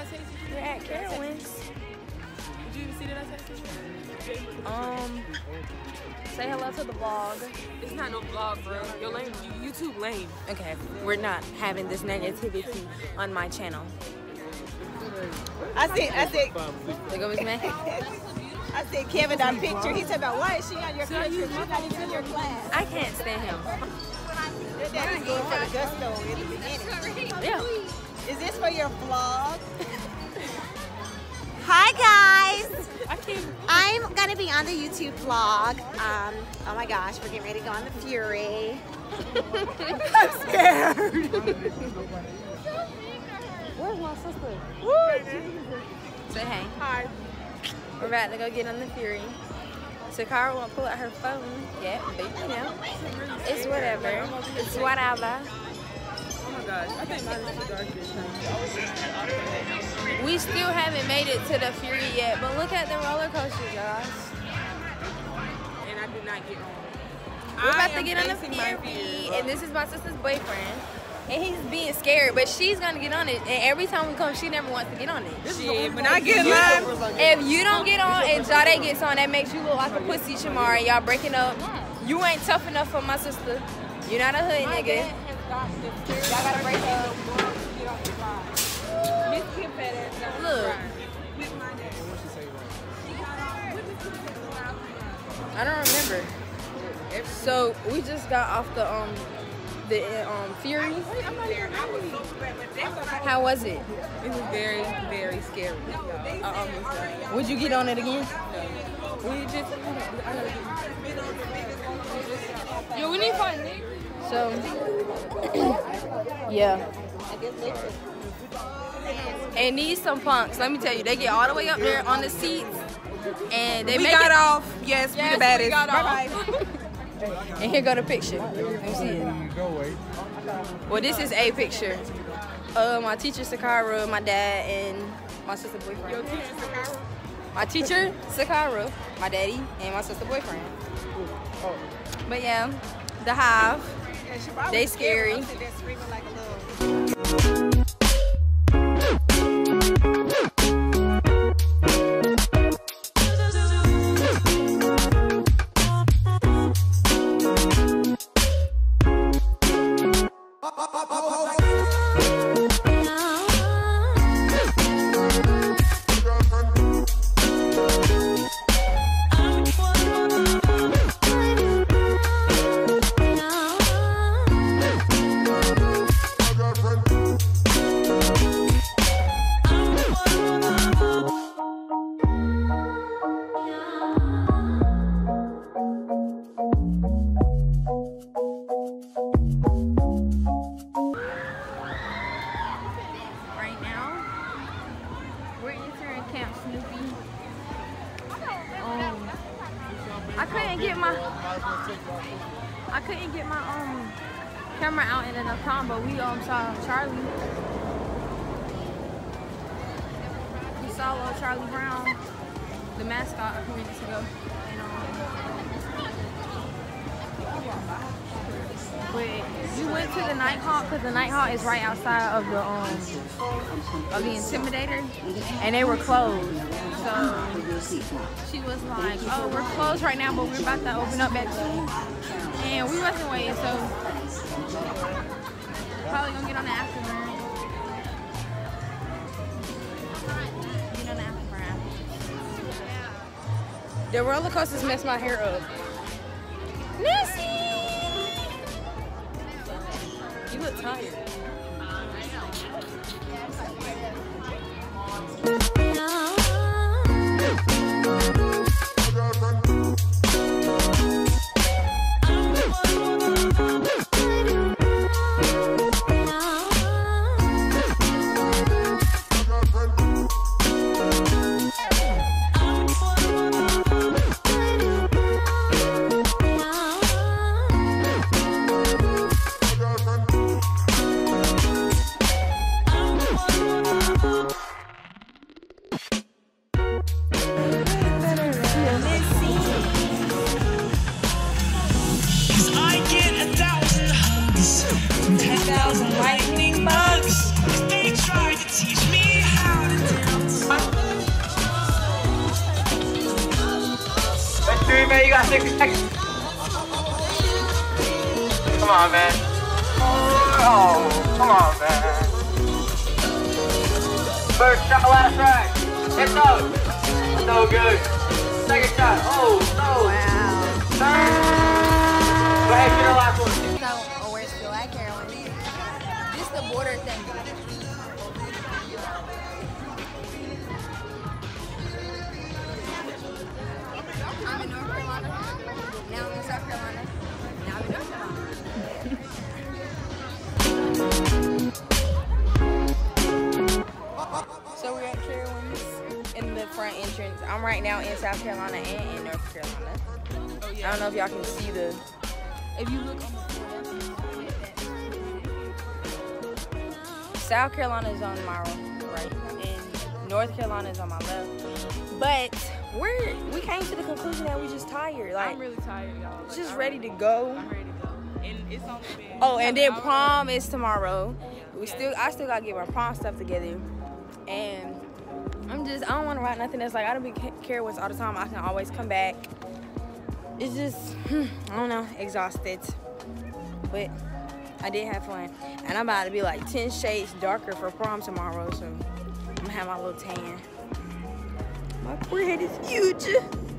I text you? We're at Carowinds. Did you even see that I texted you? Say hello to the vlog. It's not no vlog, bro. You're lame. YouTube lame. Okay, we're not having this negativity on my channel. I said. There goes Miss May. I said Kevin got a picture. He said about why is she on your country? She's not even in your class. I can't stand him. That is going for the gusto in the beginning. Yeah. Is this for your vlog? Hi guys. I'm gonna be on the YouTube vlog. Oh my gosh, we're getting ready to go on the Fury. I'm scared. Where's my sister? Woo! Say hey. Hi. We're about to go get on the Fury. Takara won't pull out her phone yet, but you know, it's whatever. It's whatever. Oh my gosh, I think mine is the darkest. We still haven't made it to the Fury yet, but look at the roller coaster, y'all. And I do not get on. We're about to get on the Fury, and this is my sister's boyfriend. And he's being scared, but she's gonna get on it. And every time we come, she never wants to get on it. Shit, when I get in line, if you don't get on and Jade gets on, that makes you look like a pussy, Shamar, and y'all breaking up. You ain't tough enough for my sister. You're not a hood nigga. Y'all gotta break up. Look. I don't remember. So we just got off the Fury. How was it? It was very, very scary. Would you get on it again? No. We just. Yo, we need to find Nick. So, yeah. And these some punks. Let me tell you, they get all the way up there on the seats, and they we got off. Yes, we the baddest. Bye bye. And here go the picture. Well, this is a picture of my teacher Sakara, my dad, and my sister boyfriend. Your teacher Sakara? My teacher Sakara, my daddy, and my sister boyfriend. But yeah, the hive. They scary. I couldn't get my camera out in enough time, but we saw Charlie. We saw little Charlie Brown, the mascot, a few minutes ago. And but we went to the Nighthawk because the Nighthawk is right outside of the Intimidator, and they were closed. So she was like, "Oh, we're closed right now, but we're about to open up at 2." And we wasn't waiting, so probably gonna get on the Afterburn. The roller coasters messed my hair up. Nessie, you look tired. fantastic. Come on, man. Oh, come on, man. First shot, last strike. Hit those. No good. Second shot. Oh, no. Wow. No. Go ahead, get your last one. Water thing. I'm in North Carolina. Now I'm in South Carolina. Now I'm in North Carolina. So we're at Carolina's in the front entrance. I'm right now in South Carolina and in North Carolina. Oh, yeah. I don't know if y'all can see the... If you look on the floor, South Carolina is on my right, and North Carolina is on my left. But we came to the conclusion that we're just tired. Like, I'm really tired, y'all. Like, just ready to go. I'm ready to go. And it's on the bed. Oh, and then prom is tomorrow. I still gotta get my prom stuff together. And I don't want to write nothing that's like, I don't be careless all the time. I can always come back. It's just, I don't know, exhausted. But I did have fun, and I'm about to be like 10 shades darker for prom tomorrow, so I'm gonna have my little tan. My forehead is huge.